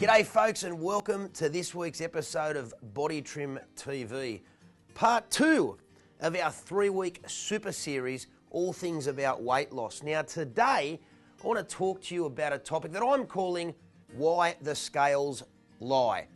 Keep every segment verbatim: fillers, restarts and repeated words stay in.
G'day folks, and welcome to this week's episode of Body Trim T V, part two of our three-week super series, all things about weight loss. Now today, I want to talk to you about a topic that I'm calling Why the Scales Lie.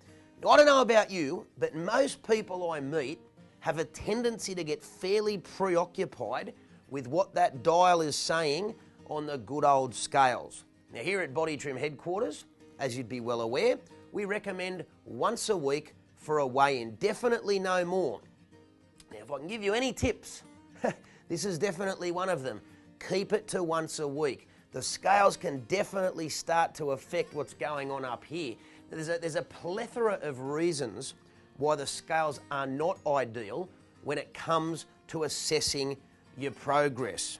Now, I don't know about you, but most people I meet have a tendency to get fairly preoccupied with what that dial is saying on the good old scales. Now here at Body Trim Headquarters, as you'd be well aware, we recommend once a week for a weigh-in, definitely no more. Now if I can give you any tips, this is definitely one of them. Keep it to once a week. The scales can definitely start to affect what's going on up here. There's a, there's a plethora of reasons why the scales are not ideal when it comes to assessing your progress.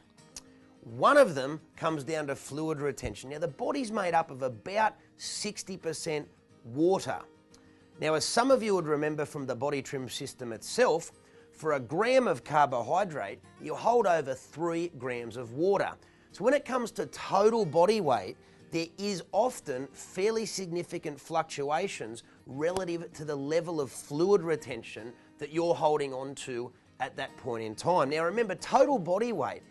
One of them comes down to fluid retention. Now the body's made up of about sixty percent water. Now as some of you would remember from the body trim system itself, for a gram of carbohydrate, you hold over three grams of water. So when it comes to total body weight, there is often fairly significant fluctuations relative to the level of fluid retention that you're holding on to at that point in time. Now remember, total body weight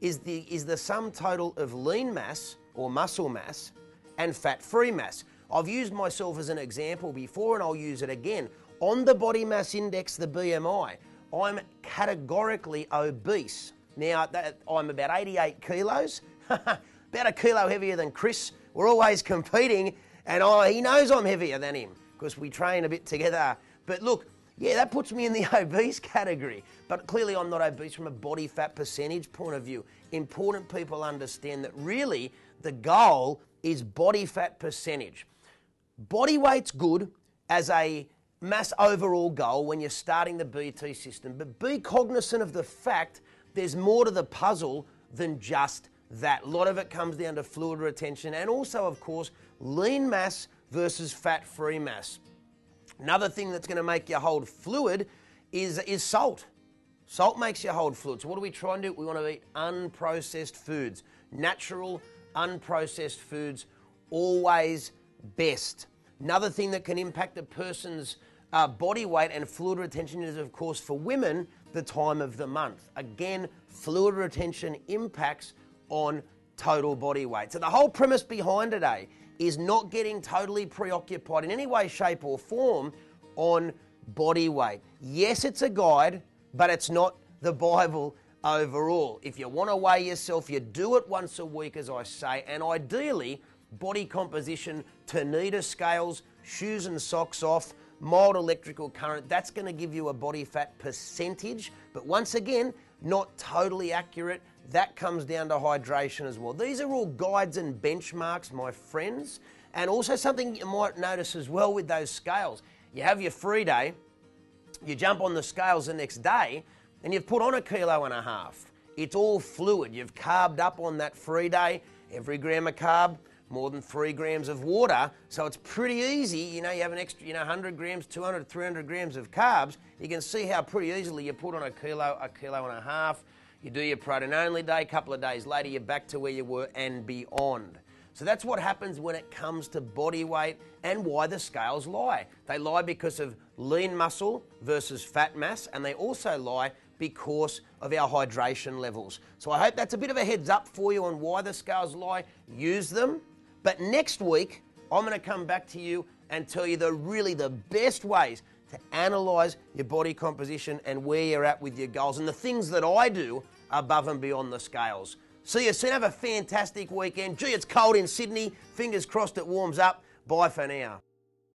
is the, is the sum total of lean mass or muscle mass and fat-free mass. I've used myself as an example before and I'll use it again. On the body mass index, the B M I, I'm categorically obese. Now, that, I'm about eighty-eight kilos, about a kilo heavier than Chris. We're always competing and I, he knows I'm heavier than him because we train a bit together. But look, yeah, that puts me in the obese category, but clearly I'm not obese from a body fat percentage point of view. Important people understand that really the goal is body fat percentage. Body weight's good as a mass overall goal when you're starting the B T system, but be cognizant of the fact there's more to the puzzle than just that. A lot of it comes down to fluid retention and also, of course, lean mass versus fat-free mass. Another thing that's going to make you hold fluid is, is salt. Salt makes you hold fluid. So what do we try and do? We want to eat unprocessed foods. Natural, unprocessed foods, always best. Another thing that can impact a person's uh, body weight and fluid retention is, of course, for women, the time of the month. Again, fluid retention impacts on total body weight. So the whole premise behind today is not getting totally preoccupied in any way, shape or form on body weight. Yes, it's a guide, but it's not the Bible overall. If you want to weigh yourself, you do it once a week, as I say, and ideally body composition, Tanita scales, shoes and socks off, mild electrical current. That's going to give you a body fat percentage, but once again, not totally accurate. That comes down to hydration as well. These are all guides and benchmarks, my friends. And also something you might notice as well with those scales. You have your free day, you jump on the scales the next day, and you've put on a kilo and a half. It's all fluid. You've carbed up on that free day. Every gram of carb, more than three grams of water. So it's pretty easy. You know, you have an extra, you know, one hundred grams, two hundred, three hundred grams of carbs. You can see how pretty easily you put on a kilo, a kilo and a half. You do your protein only day, a couple of days later, you're back to where you were and beyond. So that's what happens when it comes to body weight and why the scales lie. They lie because of lean muscle versus fat mass, and they also lie because of our hydration levels. So I hope that's a bit of a heads up for you on why the scales lie. Use them. But next week, I'm going to come back to you and tell you the really the best ways to analyse your body composition and where you're at with your goals and the things that I do above and beyond the scales. See you soon. Have a fantastic weekend. Gee, it's cold in Sydney. Fingers crossed it warms up. Bye for now.